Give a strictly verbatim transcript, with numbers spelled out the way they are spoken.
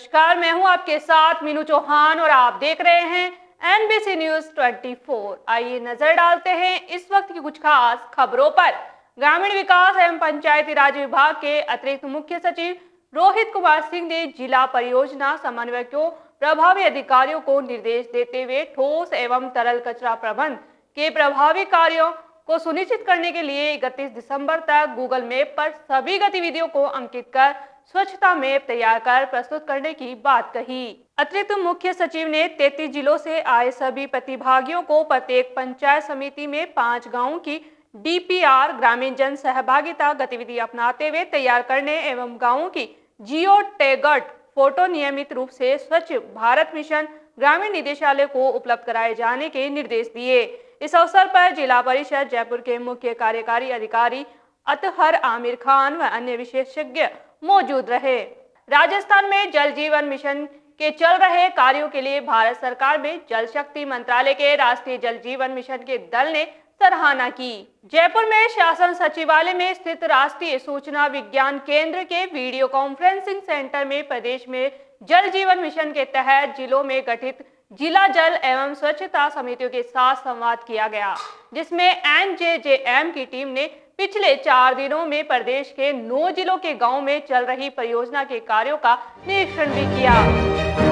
नमस्कार, मैं हूं आपके साथ मीनू चौहान और आप देख रहे हैं एनबीसी न्यूज चौबीस। आइए नजर डालते हैं इस वक्त की कुछ खास खबरों पर। ग्रामीण विकास एवं पंचायती राज विभाग के अतिरिक्त मुख्य सचिव रोहित कुमार सिंह ने जिला परियोजना समन्वयकों प्रभावी अधिकारियों को निर्देश देते हुए ठोस एवं तरल कचरा प्रबंध के प्रभावी कार्यों को सुनिश्चित करने के लिए इकतीस दिसंबर तक गूगल मैप पर सभी गतिविधियों को अंकित कर स्वच्छता मैप तैयार कर प्रस्तुत करने की बात कही। अतिरिक्त मुख्य सचिव ने तैंतीस जिलों से आए सभी प्रतिभागियों को प्रत्येक पंचायत समिति में पांच गांवों की डी पी आर ग्रामीण जन सहभागिता गतिविधि अपनाते हुए तैयार करने एवं गाँवों की जियो टैगड फोटो नियमित रूप से स्वच्छ भारत मिशन ग्रामीण निदेशालय को उपलब्ध कराए जाने के निर्देश दिए। इस अवसर पर जिला परिषद जयपुर के मुख्य कार्यकारी अधिकारी अतहर आमिर खान व अन्य विशेषज्ञ मौजूद रहे। राजस्थान में जल जीवन मिशन के चल रहे कार्यों के लिए भारत सरकार में जल शक्ति मंत्रालय के राष्ट्रीय जल जीवन मिशन के दल ने सराहना की। जयपुर में शासन सचिवालय में स्थित राष्ट्रीय सूचना विज्ञान केंद्र के वीडियो कॉन्फ्रेंसिंग सेंटर में प्रदेश में जल जीवन मिशन के तहत जिलों में गठित जिला जल एवं स्वच्छता समितियों के साथ संवाद किया गया, जिसमें एन जे जे एम की टीम ने पिछले चार दिनों में प्रदेश के नौ जिलों के गांवों में चल रही परियोजना के कार्यों का निरीक्षण भी किया।